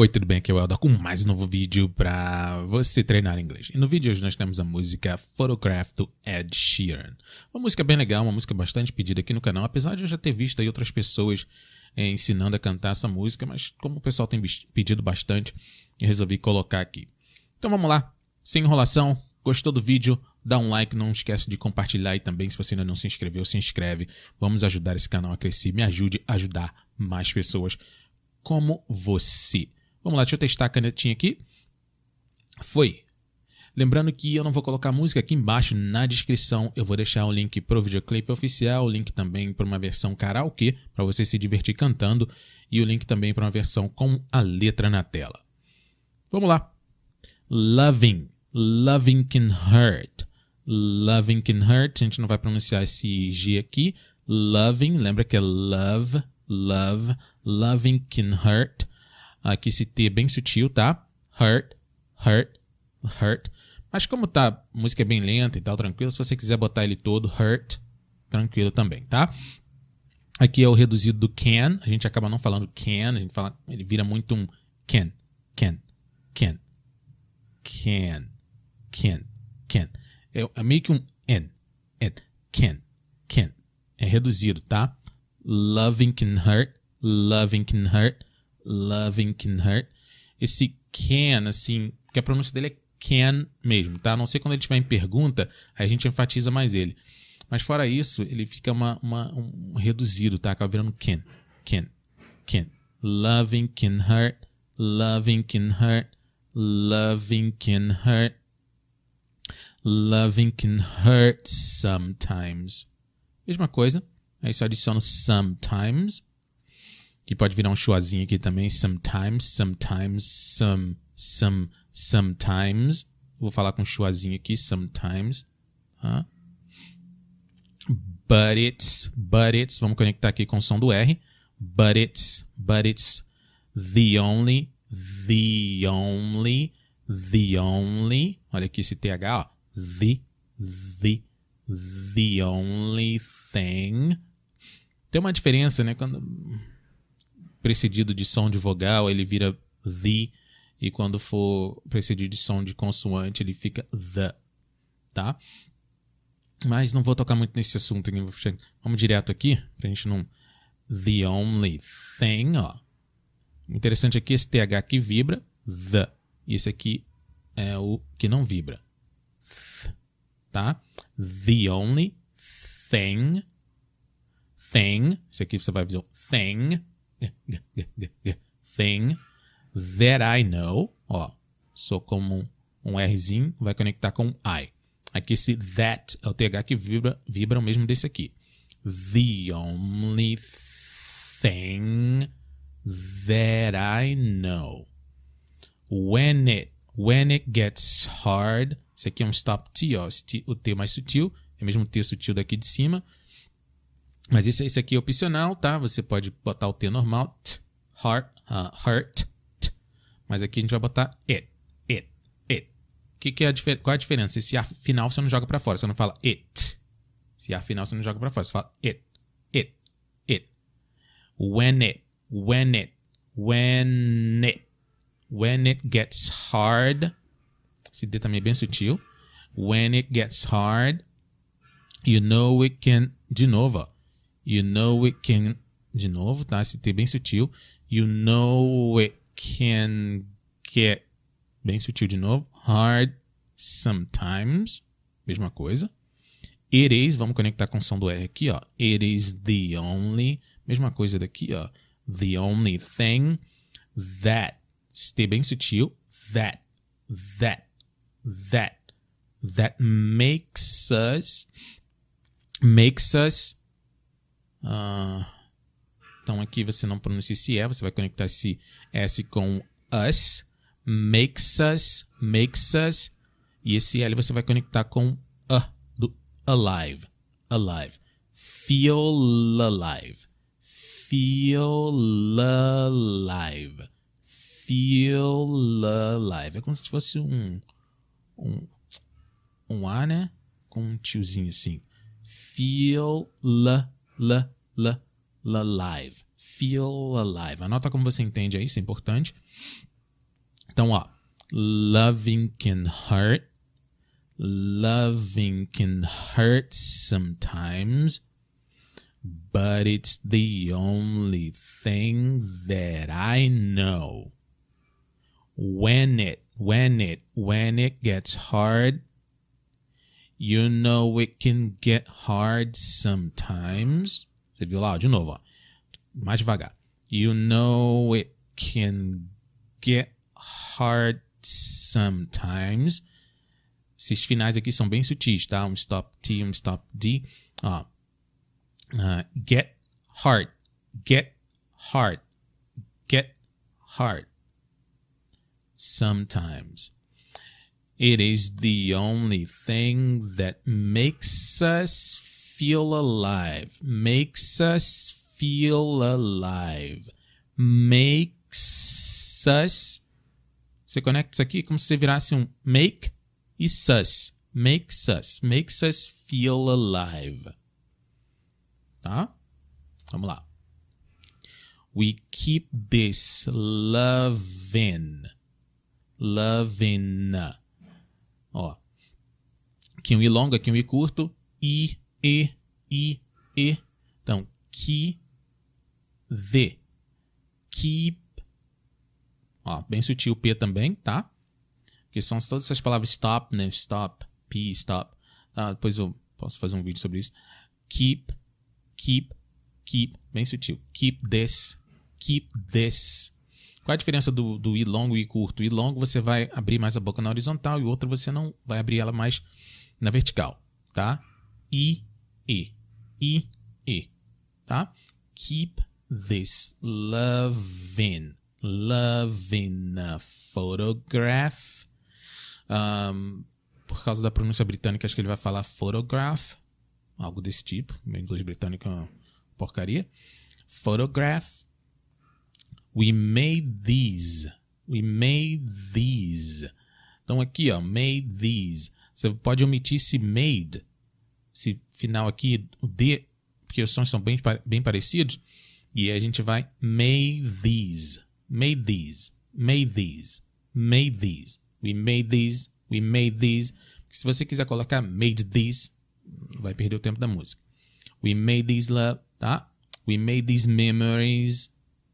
Oi, tudo bem? Aqui é o Helder com mais um novo vídeo para você treinar inglês. E no vídeo de hoje nós temos a música Photograph do Ed Sheeran. Uma música bem legal, uma música bastante pedida aqui no canal, apesar de eu já ter visto aí outras pessoas ensinando a cantar essa música, mas como o pessoal tem pedido bastante, eu resolvi colocar aqui. Então vamos lá, sem enrolação, gostou do vídeo? Dá um like, não esquece de compartilhar e também se você ainda não se inscreveu, se inscreve. Vamos ajudar esse canal a crescer, me ajude a ajudar mais pessoas como você. Vamos lá, deixa eu testar a canetinha aqui. Foi. Lembrando que eu não vou colocar música aqui embaixo na descrição. Eu vou deixar o link para o videoclipe oficial, o link também para uma versão karaokê, para você se divertir cantando, e o link também para uma versão com a letra na tela. Vamos lá. Loving. Loving can hurt. Loving can hurt. A gente não vai pronunciar esse G aqui. Loving, lembra que é love, love. Loving can hurt. Aqui esse T é bem sutil, tá? Hurt, hurt, hurt. Mas como tá, a música é bem lenta e tal, tranquilo, se você quiser botar ele todo, hurt, tranquilo também, tá? Aqui é o reduzido do can. A gente acaba não falando can, a gente fala, ele vira muito um can, can, can, can, can, can. É meio que um n, n, can, can. É reduzido, tá? Loving can hurt, loving can hurt. Loving can hurt. Esse can, assim, que a pronúncia dele é can mesmo, tá? A não ser quando ele estiver em pergunta, aí a gente enfatiza mais ele. Mas fora isso, ele fica um reduzido, tá? Acaba virando can, can, can. Loving can hurt, loving can hurt, loving can hurt. Loving can hurt sometimes. Mesma coisa, aí só adiciono sometimes. Que pode virar um chuazinho aqui também. Sometimes, sometimes, some, sometimes. Vou falar com um chuazinho aqui. Sometimes. Tá? But it's. Vamos conectar aqui com o som do R. But it's the only, the only, the only. Olha aqui esse TH, ó. The only thing. Tem uma diferença, né? Quando precedido de som de vogal, ele vira the, e quando for precedido de som de consoante, ele fica the, tá? Mas não vou tocar muito nesse assunto aqui. Vamos direto aqui, pra gente não... The only thing, ó. O interessante aqui é esse TH que vibra, the, e esse aqui é o que não vibra, th, tá? The only thing, thing, esse aqui você vai dizer thing, thing that I know. Ó, sou como um Rzinho, vai conectar com I. Aqui esse that é o TH que vibra o mesmo desse aqui. The only thing that I know. When it gets hard. Esse aqui é um stop T, ó, o T mais sutil. É o mesmo T sutil daqui de cima. Mas esse aqui é opcional, tá? Você pode botar o T normal, t, hard, hurt, t. Mas aqui a gente vai botar it, it, it. Qual é a diferença? Esse A final você não joga pra fora, você não fala it. Esse A final você não joga pra fora, você fala it, it, it. When it, when it, when it, when it gets hard. Esse D também é bem sutil. When it gets hard, you know it can... De novo, ó. You know it can... De novo, tá? Esse T bem sutil. You know it can get... Bem sutil de novo. Hard sometimes. Mesma coisa. It is... Vamos conectar com o som do R aqui, ó. It is the only... Mesma coisa daqui, ó. The only thing that... Esse T bem sutil. That makes us... então aqui você não pronuncia esse E, você vai conectar esse S com us. Makes us, e esse L você vai conectar com a, do alive, alive. Feel alive, feel alive, feel alive. É como se fosse um A, né? Com um tiozinho assim. Feel alive. Feel alive. Anota como você entende aí, isso é importante. Então, ó. Loving can hurt. Loving can hurt sometimes. But it's the only thing that I know. When it gets hard, you know it can get hard sometimes. Você viu lá? Ó, de novo, ó. Mais devagar. You know it can get hard sometimes. Esses finais aqui são bem sutis, tá? Um stop T, um stop D. Ó. Get hard, get hard, get hard. Sometimes. It is the only thing that makes us feel alive, makes us feel alive, makes us. Você conecta isso aqui como se você virasse um make e sus. Makes us, makes us feel alive. Tá? Vamos lá. We keep this lovin'. Lovin'. Ó. Aqui um I longo, aqui um I curto. I, E. Então, keep the. Keep. Ó, bem sutil o P também, tá? Porque são todas essas palavras stop, né? Stop, P, stop. Ah, depois eu posso fazer um vídeo sobre isso. Keep. Keep, keep, bem sutil. Keep this, keep this. Qual a diferença do I longo e I curto? I longo você vai abrir mais a boca na horizontal e o outro você não vai abrir ela mais na vertical, tá? I, E, tá? Keep this loving, loving a photograph. Por causa da pronúncia britânica, acho que ele vai falar photograph. Algo desse tipo. Meu inglês britânico é uma porcaria. Photograph. We made these. We made these. Então aqui, ó. Made these. Você pode omitir esse made. Esse final aqui, o D. Porque os sons são bem parecidos. E aí a gente vai made these. Made these. Made these. Made these. We made these. We made these. Se você quiser colocar made these, vai perder o tempo da música. We made these love, tá? We made these memories,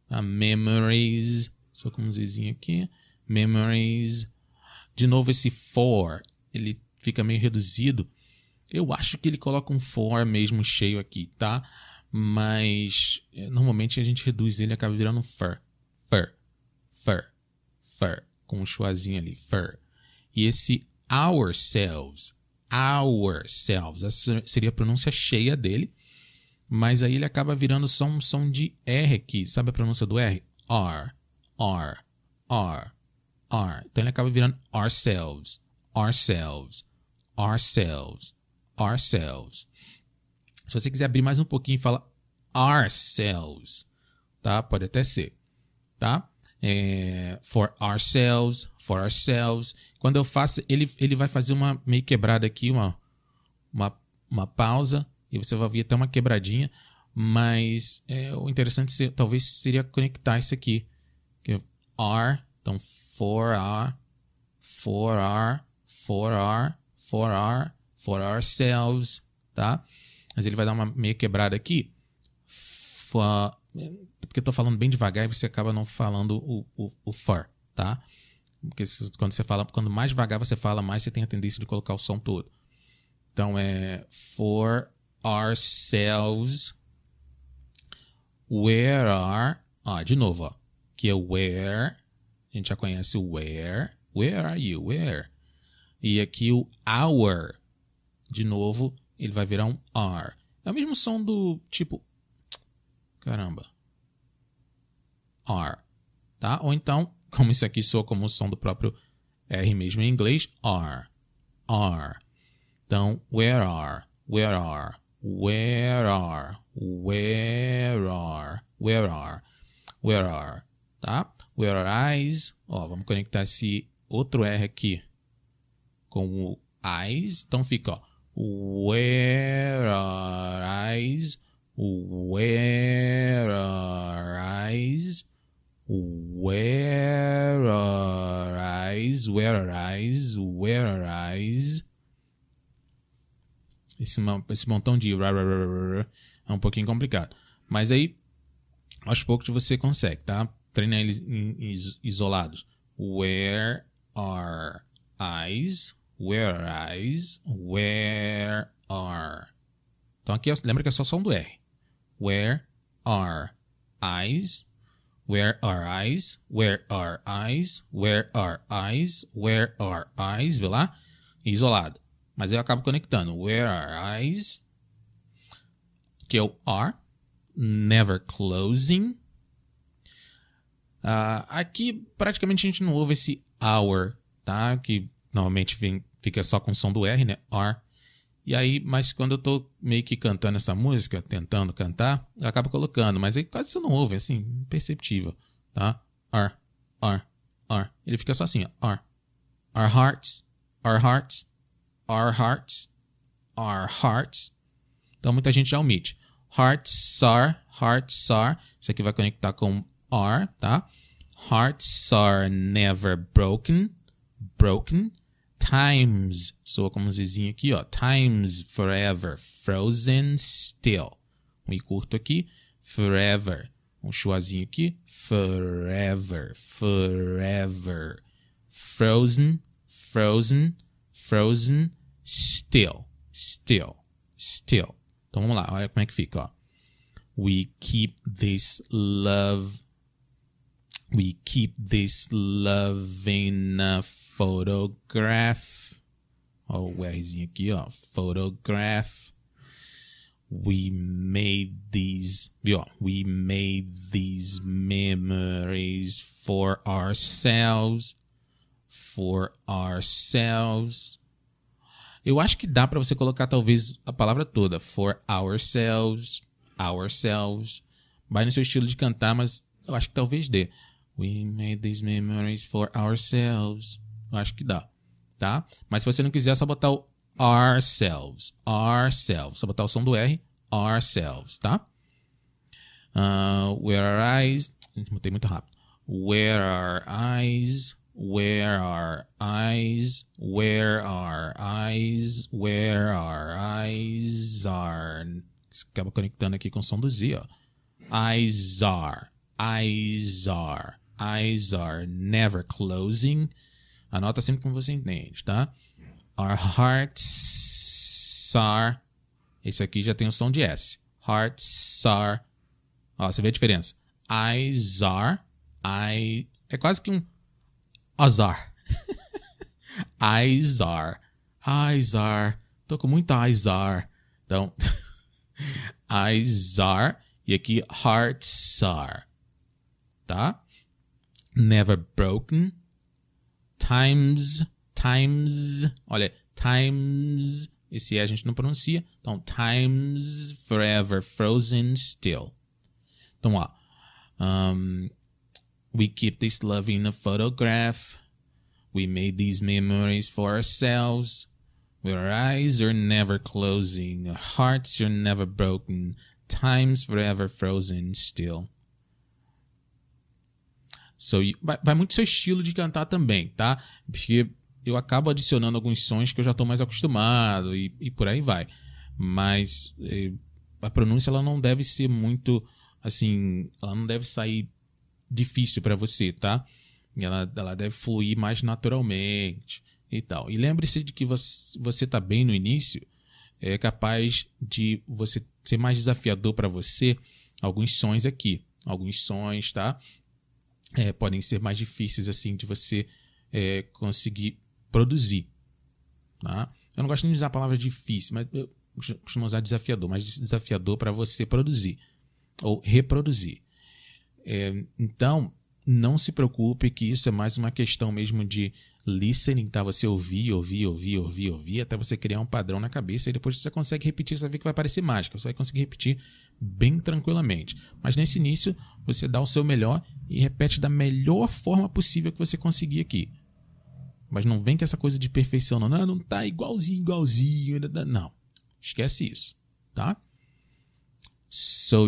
tá? Memories. Só com um Zzinho aqui. Memories. De novo esse for, ele fica meio reduzido. Eu acho que ele coloca um for mesmo cheio aqui, tá? Mas normalmente a gente reduz ele e acaba virando um fur. Fur, fur, fur. Com um chuazinho ali, fur. E esse ourselves. Ourselves. Essa seria a pronúncia cheia dele. Mas aí ele acaba virando só um som de R aqui. Sabe a pronúncia do R? R, R, R, R. Então ele acaba virando ourselves, ourselves, ourselves, ourselves. Se você quiser abrir mais um pouquinho e falar ourselves, tá? Pode até ser, tá? For ourselves, for ourselves. Quando eu faço, ele vai fazer uma meio quebrada aqui, uma pausa, e você vai ouvir até uma quebradinha, mas o interessante talvez seria conectar isso aqui. R, então for our, for our, for our, for our, for ourselves, tá? Mas ele vai dar uma meio quebrada aqui. For, porque eu tô falando bem devagar e você acaba não falando o for, tá? Porque quando mais devagar você fala, mais você tem a tendência de colocar o som todo. Então é for ourselves, where are, ó, de novo, ó, que é where, a gente já conhece o where are you, where. E aqui o our, de novo, ele vai virar um are. É o mesmo som do tipo, caramba. Are, tá? Ou então, como isso aqui soa como o som do próprio R mesmo em inglês, are, are. Então, where are, where are, where are, where are, where are, where are, tá? Where are eyes, ó, vamos conectar esse outro R aqui com o eyes, então fica, ó, where are eyes, where are eyes, where are eyes, where are eyes, where are eyes. Esse montão de é um pouquinho complicado. Mas aí, aos poucos você consegue, tá? Treina eles isolados. Where are eyes, where are eyes, where are. Então aqui, lembra que é só som do R. Where are eyes, where are eyes, where are eyes, where are eyes, where are eyes, viu lá? Isolado. Mas eu acabo conectando. Where are eyes, que é o are, never closing. Aqui praticamente a gente não ouve esse our, tá? Que normalmente fica só com o som do R, né? Are. E aí, mas quando eu tô meio que cantando essa música, tentando cantar, eu acabo colocando, mas aí quase você não ouve, assim, imperceptível, tá? Are, are, are. Ele fica só assim, ó. Are. Our hearts, our hearts, our hearts, our hearts. Então muita gente já omite. Hearts are, hearts are. Isso aqui vai conectar com are, tá? Hearts are never broken, broken. Times, soa como um Zzinho aqui, ó. Times forever, frozen still. Um I curto aqui, forever. Um chuazinho aqui, forever, forever. Frozen, frozen, frozen, still, still, still. Então vamos lá, olha como é que fica, ó. We keep this love. We keep this love in a photograph. Ó, o Rzinho aqui, ó. Photograph. We made these, viu? Ó, we made these memories for ourselves. For ourselves. Eu acho que dá para você colocar talvez a palavra toda. For ourselves. Ourselves. Vai no seu estilo de cantar, mas eu acho que talvez dê. We made these memories for ourselves. Eu acho que dá, tá? Mas se você não quiser, é só botar o ourselves. Ourselves. Só botar o som do R. Ourselves, tá? Where are eyes? Botei muito rápido. Where are eyes? Where are eyes? Where are eyes? Where are eyes? Are. Acaba conectando aqui com o som do Z, ó. Eyes are. Eyes are. Eyes are never closing. Anota sempre como você entende, tá? Our hearts are. Esse aqui já tem o som de S. Hearts are. Ó, você vê a diferença. Eyes are. I... É quase que um azar. Eyes are. Eyes are. Tô com muito eyes are. Então, eyes are. E aqui, hearts are. Tá? Never broken. Times. Times. Olha, times. Esse E a gente não pronuncia. Então, times forever frozen still. Então, ó. We keep this love in a photograph. We made these memories for ourselves. Our eyes are never closing. Our hearts are never broken. Times forever frozen still. So, vai muito seu estilo de cantar também, tá? Porque eu acabo adicionando alguns sons que eu já estou mais acostumado e por aí vai. Mas a pronúncia ela não deve ser muito, assim, ela não deve sair difícil para você, tá? Ela deve fluir mais naturalmente e tal. E lembre-se de que você tá bem no início, é capaz de você ser mais desafiador para você alguns sons aqui. Alguns sons, tá? Podem ser mais difíceis, assim, de você conseguir produzir. Tá? Eu não gosto nem de usar a palavra difícil, mas eu costumo usar desafiador. Mas desafiador para você produzir ou reproduzir. Então, não se preocupe que isso é mais uma questão mesmo de listening, tá? Você ouvir, até você criar um padrão na cabeça e depois você consegue repetir, você vai ver que vai parecer mágica, você vai conseguir repetir bem tranquilamente. Mas nesse início, você dá o seu melhor e repete da melhor forma possível que você conseguir aqui. Mas não vem com essa coisa de perfeição, não tá igualzinho, não. Esquece isso, tá?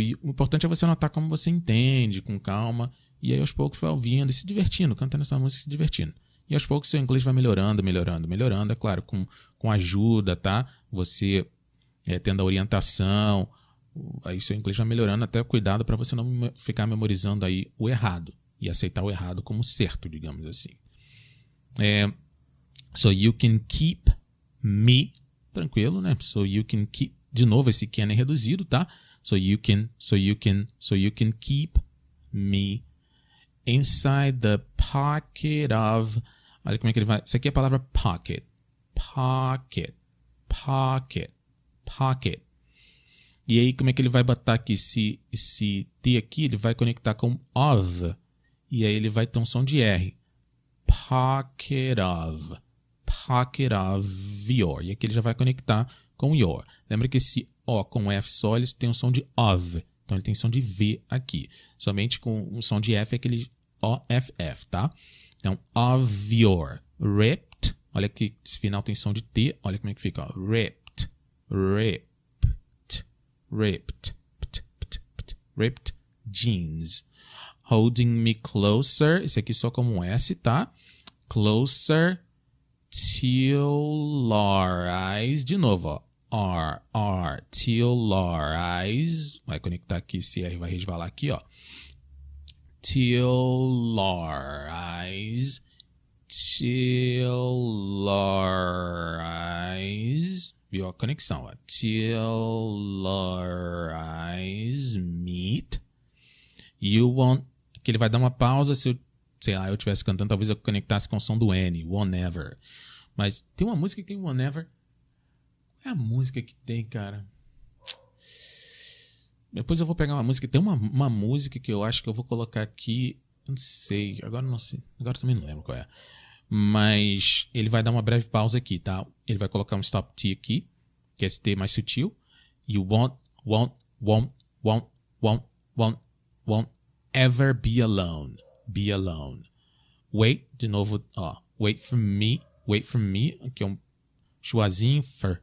E o importante é você anotar como você entende, com calma, e aí aos poucos vai ouvindo e se divertindo, cantando essa música e se divertindo. E aos poucos seu inglês vai melhorando, melhorando, melhorando. É claro, com ajuda, tá? Você tendo a orientação, aí seu inglês vai melhorando. Até cuidado para você não ficar memorizando aí o errado e aceitar o errado como certo, digamos assim. So you can keep me, tranquilo, né? So you can keep, de novo esse can é reduzido, tá? So you can keep me inside the pocket of. Olha como é que ele vai. Isso aqui é a palavra pocket. Pocket. Pocket. Pocket. E aí como é que ele vai botar aqui esse T aqui? Ele vai conectar com of. E aí ele vai ter um som de R. Pocket of. Pocket of your. E aqui ele já vai conectar com your. Lembra que esse O com F só, ele tem um som de of. Então ele tem som de V aqui. Somente com um som de F é aquele OFF, tá? Então, of your. Ripped. Olha que esse final tem som de T. Olha como é que fica. Ó. Ripped. Ripped. Ripped. Pt, pt, pt, ripped jeans. Holding me closer. Esse aqui só como um S, tá? Closer. Till our eyes. De novo, ó. R, till our eyes. Vai conectar aqui, esse R vai resvalar aqui, ó. Till our eyes. Till our eyes. Viu a conexão, ó. Till our eyes meet. You won't. Aqui ele vai dar uma pausa. Se eu, sei lá, eu estivesse cantando, talvez eu conectasse com o som do N. Won't ever. Mas tem uma música que tem won't ever. É a música que tem, cara. Depois eu vou pegar uma música. Tem uma música que eu acho que eu vou colocar aqui. Não sei. Agora não sei. Agora também não lembro qual é. Mas ele vai dar uma breve pausa aqui, tá? Ele vai colocar um stop T aqui. Que é esse T mais sutil. E o won't ever be alone. Be alone. Wait, de novo, ó. Wait for me. Wait for me. Aqui é um chuazinho. Fur.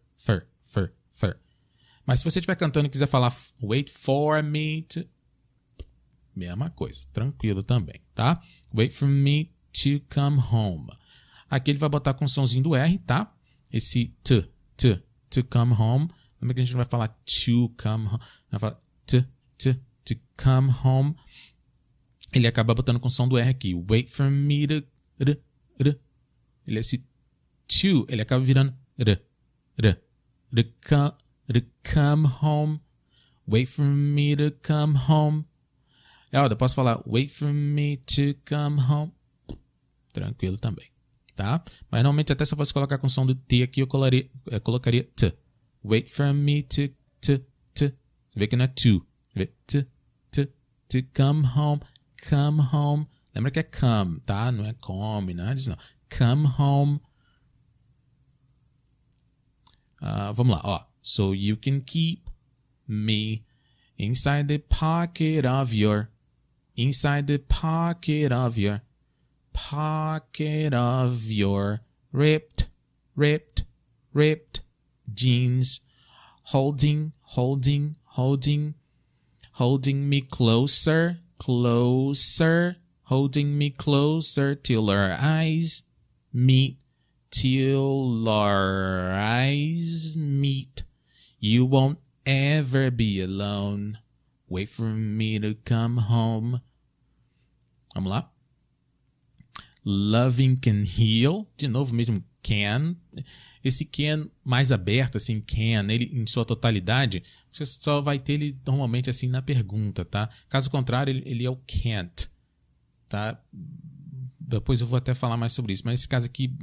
Mas se você estiver cantando e quiser falar wait for me to... Mesma coisa. Tranquilo também, tá? Wait for me to come home. Aqui ele vai botar com o somzinho do R, tá? Esse to come home. Lembra que a gente não vai falar to come home. Vai falar to come home. Ele acaba botando com o som do R aqui. Wait for me to... Ele é esse to. Ele acaba virando... To come home. Wait for me to come home. Eu posso falar wait for me to come home. Tranquilo também, tá? Mas normalmente até se eu fosse colocar com o som do T aqui, eu colocaria T. Wait for me to, T. Você vê que não é to. Você vê to come home, come home. Lembra que é come, tá? Não é come, nada disso não. Come home. Vamos lá, ó. So you can keep me inside the pocket of your. Inside the pocket of your. Pocket of your. Ripped jeans. Holding me closer. Holding me closer till our eyes meet. Till our eyes meet. You won't ever be alone. Wait for me to come home. Vamos lá. Loving can heal. De novo mesmo, can. Esse can mais aberto, assim, can, ele em sua totalidade, você só vai ter ele normalmente assim na pergunta, tá? Caso contrário, ele é o can't, tá? Depois eu vou até falar mais sobre isso, mas esse caso aqui,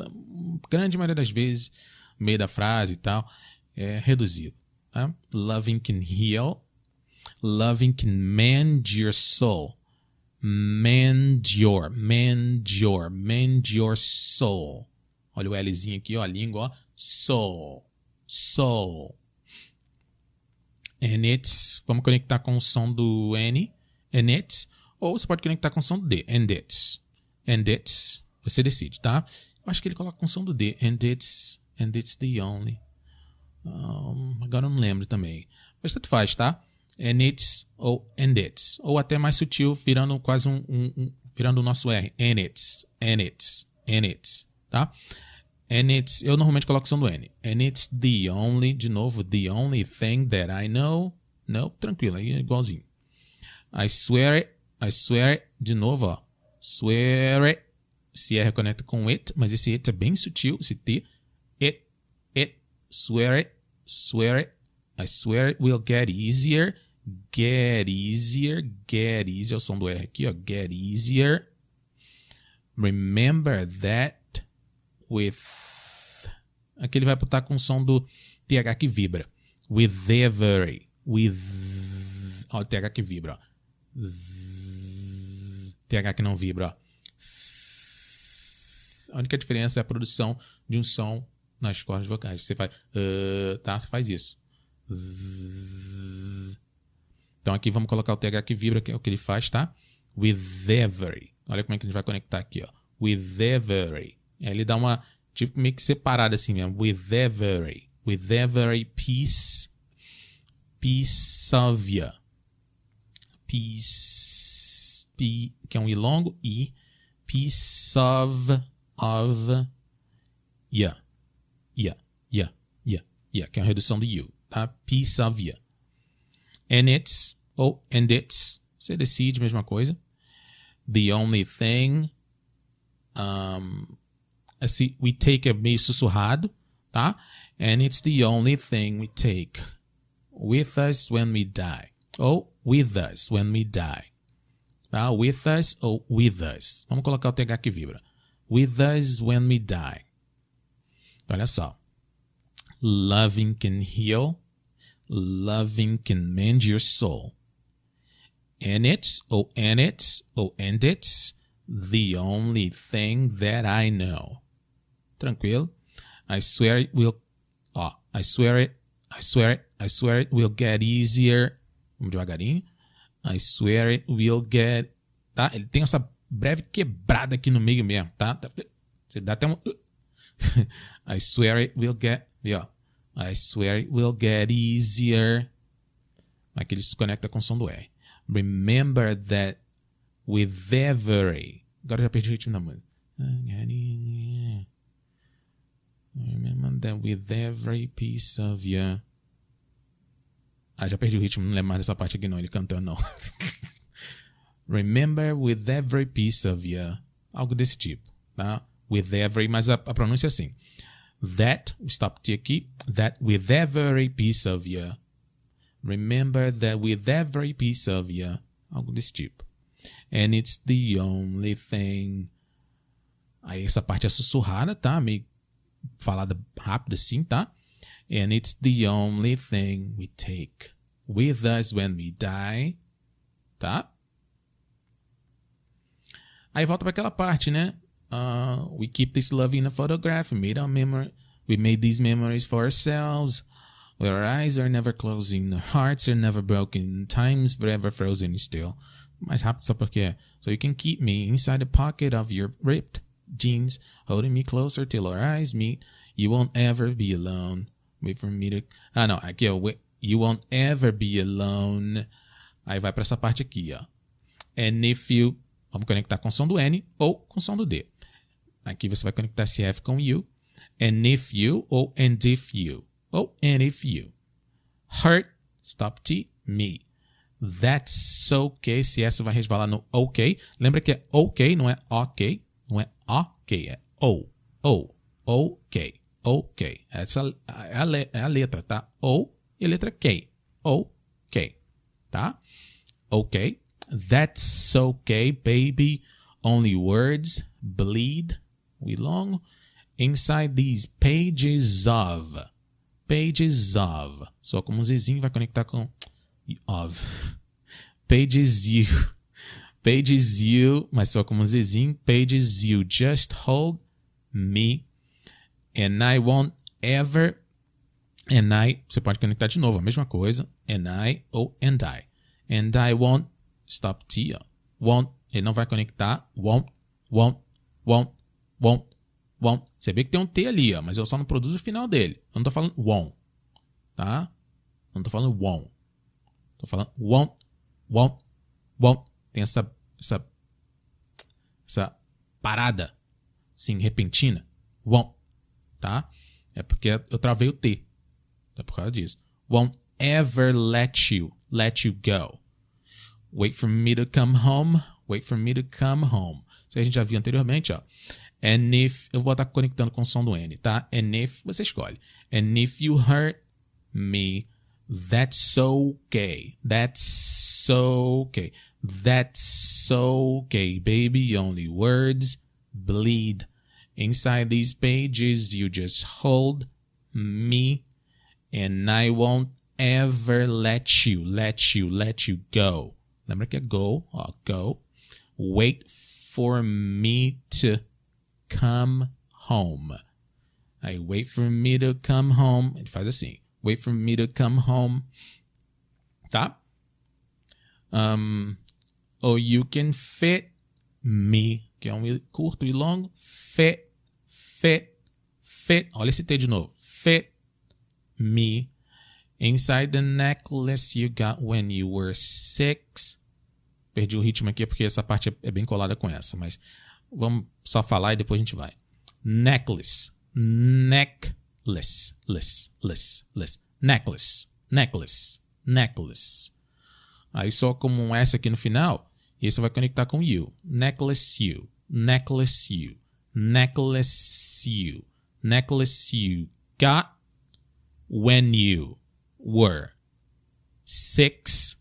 grande maioria das vezes, no meio da frase e tal, é reduzido. Tá? Loving can heal. Loving can mend your soul. Mend your soul. Olha o Lzinho aqui, ó, a língua, ó. Soul. And it's, vamos conectar com o som do N, and it's, ou você pode conectar com o som do D, and it's. And it's, você decide, tá? Eu acho que ele coloca com som do D. And it's the only. Agora eu não lembro também. Mas tanto faz, tá? And it's. Ou até mais sutil, virando quase virando o nosso R. And it's. and it's, tá? And it's, eu normalmente coloco o som do N. And it's the only, de novo, the only thing that I know. Não, tranquilo, aí é igualzinho. I swear it, de novo, ó. Swear it. Se R conecta com it, mas esse it é bem sutil, esse T. It, it, swear it, swear it. I swear it will get easier. Get easier, get easier. É o som do R aqui, ó. Get easier. Remember that. With... Aqui ele vai botar com o som do TH que vibra. With every. With... Ó, o TH que vibra, ó. TH que não vibra, ó. A única diferença é a produção de um som nas cordas vocais. Você faz... tá? Você faz isso. Então aqui vamos colocar o TH que vibra, que é o que ele faz, tá? With every. Olha como é que a gente vai conectar aqui, ó. With every. Aí ele dá uma, tipo, meio que separada assim mesmo. With every piece, piece of you. Piece, que é um I longo, I. Piece of you. Yeah, que é uma redução de you, tá? Piece of you. And it's, ou and it's, você decide, mesma coisa. The only thing, assim, we take é meio sussurrado, tá? And it's the only thing we take with us when we die. Ou with us when we die. Tá? With us ou with us. Vamos colocar o TH que vibra. With us when we die. Então, olha só. Loving can heal. Loving can mend your soul. And it's, ou and it's, ou and it's, the only thing that I know. Tranquilo. I swear it will... Ó, I swear it, I swear it, I swear it will get easier. Vamos devagarinho. I swear it will get... Tá? Ele tem essa breve quebrada aqui no meio mesmo, tá? Você dá até um... I swear it will get... Ó. I swear it will get easier. Aqui ele se conecta com o som do R. Remember that with every... Agora eu já perdi o ritmo da música. Remember that with every piece of you. Ah, já perdi o ritmo, não lembro mais dessa parte aqui não, ele cantando não. Remember with every piece of you. Algo desse tipo, tá? With every, mas a pronúncia é assim. That, o stop T aqui. That with every piece of you. Remember that with every piece of you. Algo desse tipo. And it's the only thing. Aí essa parte é sussurrada, tá? Meio falada rápida assim, tá? And it's the only thing we take with us when we die. Tá? Aí volta pra aquela parte, né? We keep this love in a photograph. We made these memories for ourselves. Our eyes are never closing. Our hearts are never broken. Time's forever frozen still. Mais rápido só porque... So you can keep me inside the pocket of your ripped jeans, holding me closer till our eyes meet. You won't ever be alone. Wait for me to... Ah, não. Aqui, ó. You won't ever be alone. Aí vai pra essa parte aqui, ó. And if you... Vamos conectar com o som do N ou com o som do D. Aqui você vai conectar esse F com you. And if you ou and if you. Ou and if you. Hurt. Stop T. Me. That's okay. Se essa vai resvalar no ok. Lembra que é ok, não é ok. Não é ok, é o. O. Ok. Ok. Essa é a letra, tá? O e a letra K. Ok. Tá? Ok. That's okay, baby. Only words bleed. We long. Inside these pages of. Pages of. Só como um Zzinho vai conectar com... Of. Pages you. Pages you. Mas só como um Zzinho. Pages you. Just hold me. And I won't ever. And I. Você pode conectar de novo. A mesma coisa. And I. Ou and I. And I won't. Stop T. Won't. Ele não vai conectar. Won't. Won't. Won't. Won't. Won't. Você vê que tem um T ali, ó. Mas eu só não produzo o final dele. Eu não tô falando won't. Tá? Eu não tô falando won't. Tô falando won't, won't, won't. Tem essa parada. assim, repentina. Won't, tá? É porque eu travei o T. É por causa disso. Won't ever let you go. Wait for me to come home. Wait for me to come home. Isso aí a gente já viu anteriormente, ó. And if... eu vou estar conectando com o som do N, tá? And if... você escolhe. And if you hurt me, that's okay. That's okay. That's okay, baby. Only words bleed. Inside these pages, you just hold me. And I won't ever let you go. Lembra que é go, ó, go. Wait for me to come home. Aí, wait for me to come home. Ele faz assim. Wait for me to come home. Tá? Oh, you can fit me. Que é um curto e longo. Fit, fit, fit. Olha esse T de novo. Fit me. Inside the necklace you got when you were 6. Perdi o ritmo aqui porque essa parte é bem colada com essa, mas vamos só falar e depois a gente vai. Necklace, necklace, less, less, less. Necklace, necklace, necklace. Aí só como um S aqui no final, e aí você vai conectar com you. Necklace you, necklace you, necklace you, necklace you got when you were 16.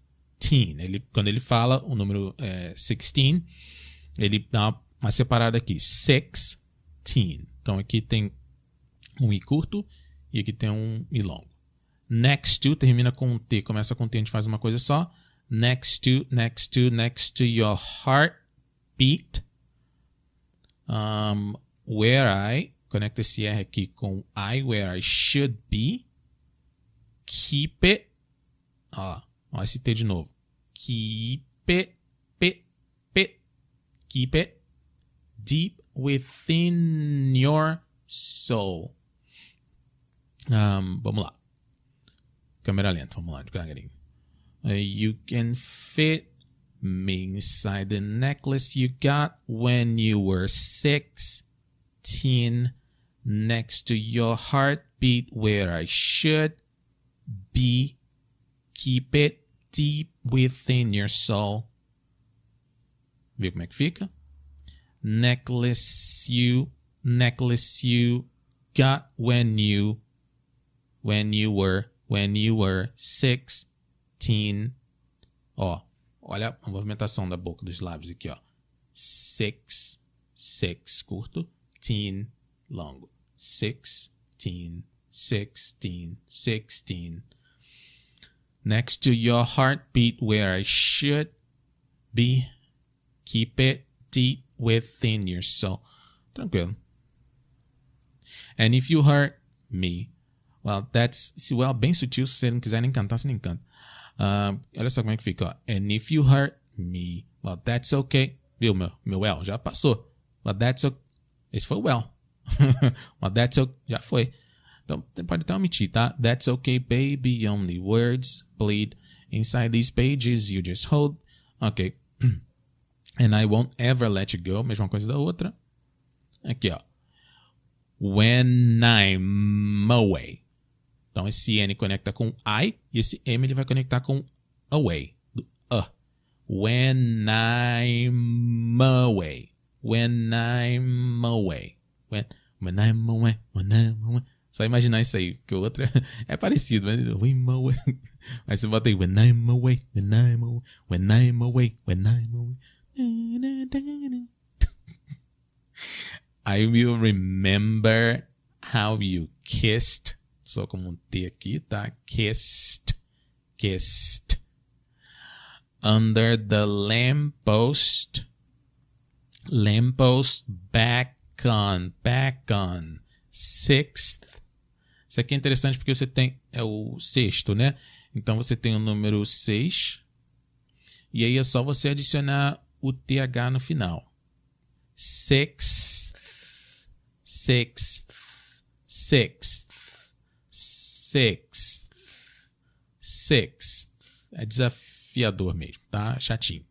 Quando ele fala o número 16, ele dá uma separada aqui. 16. Então aqui tem um I curto e aqui tem um I longo. Next to termina com um T. Começa com T, a gente faz uma coisa só. Next to, next to, next to your heartbeat. Where I... Conecta esse R aqui com I, where I should be. Keep it. Ó, esse T de novo. Keep it, pit, pit. Keep it deep within your soul. Vamos lá. Câmera lenta, vamos lá, devagarinho. You can fit me inside the necklace you got when you were 16. Next to your heartbeat where I should be. Keep it deep within your soul. Viu como é que fica? Necklace you got when you were 16. Ó, olha a movimentação da boca dos lábios aqui, ó. 6, curto, teen, longo. 16. Next to your heartbeat where I should be. Keep it deep within your soul. Tranquilo. And if you hurt me, well, that's... Se o é bem sutil, se você não quiser nem cantar, você nem canta. Olha só como é que fica. Ó. And if you hurt me, well, that's okay. Viu, meu well já passou. Well, that's okay. Esse foi o well. Well, that's okay. Já foi. Então, pode até omitir, tá? That's okay, baby. Only words bleed. Inside these pages, you just hold. Ok. And I won't ever let you go. Mesma coisa da outra. Aqui, ó. When I'm away. Então, esse N conecta com I. E esse M ele vai conectar com away. Do When I'm away. When I'm away. When I'm away. When I'm away. Só imaginar isso aí. Porque o outro é parecido. Mas I'm away. Aí você bota aí. When I'm away. When I'm away. When I'm away. When I'm away. I will remember how you kissed. Só como um T aqui, tá? Kissed. Under the lamppost. Lamppost back on. Sixth. Isso aqui é interessante porque você tem... É o sexto, né? Então você tem o número 6. E aí é só você adicionar o TH no final. Sixth. É desafiador mesmo, tá? Chatinho.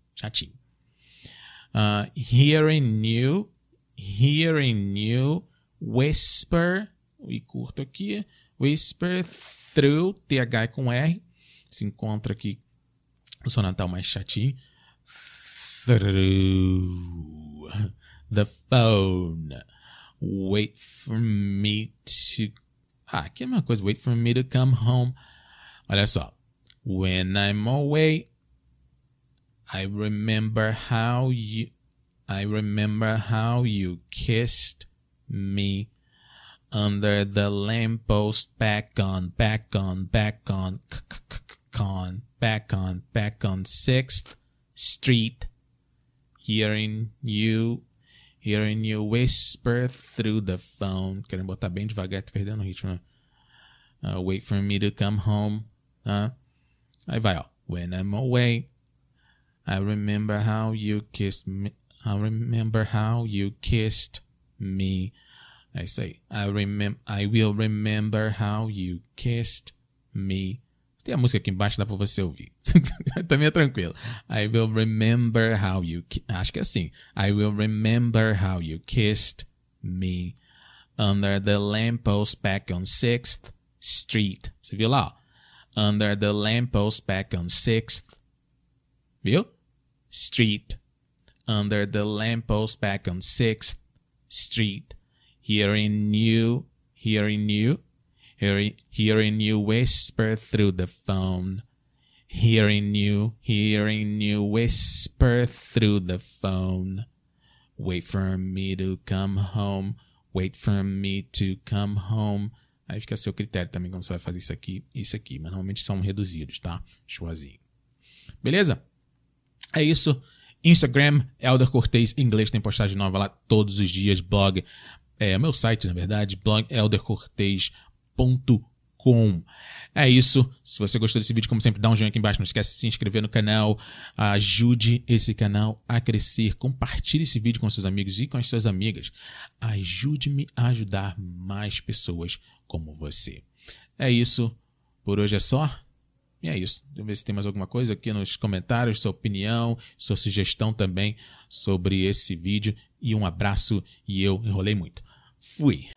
Hearing you, hearing you whisper, e curto aqui, whisper through, TH com R, se encontra aqui o sonatal mais chatinho, through the phone, wait for me to, aqui é a mesma coisa, wait for me to come home, olha só, when I'm away, I remember how you kissed me under the lamppost, back on 6th Street, hearing you whisper through the phone. Querem botar bem devagar, tô perdendo o ritmo. Wait for me to come home. Aí vai, ó. When I'm away, I remember how you kissed me. É isso aí. I will remember how you kissed me. Tem a música aqui embaixo, dá pra você ouvir. Também é tranquilo. I will remember how you... Acho que é assim. I will remember how you kissed me under the lamppost back on 6th Street. Você viu lá? Ó? Under the lamppost back on 6th. Viu? Street, under the lamppost back on 6th Street, hearing you whisper through the phone, hearing you whisper through the phone, wait for me to come home, wait for me to come home. Aí fica a seu critério também como você vai fazer isso aqui, mas normalmente são reduzidos, tá? Chuazinho. Beleza? É isso, Instagram, Helder Cortez Inglês, tem postagem nova lá todos os dias, blog, o meu site na verdade, blog heldercortez.com. É isso, se você gostou desse vídeo, como sempre, dá um joinha aqui embaixo, não esquece de se inscrever no canal, ajude esse canal a crescer, compartilhe esse vídeo com seus amigos e com as suas amigas, ajude-me a ajudar mais pessoas como você. É isso, por hoje é só. E é isso. Deixa eu ver se tem mais alguma coisa aqui nos comentários, sua opinião, sua sugestão também sobre esse vídeo. E um abraço, e eu enrolei muito. Fui!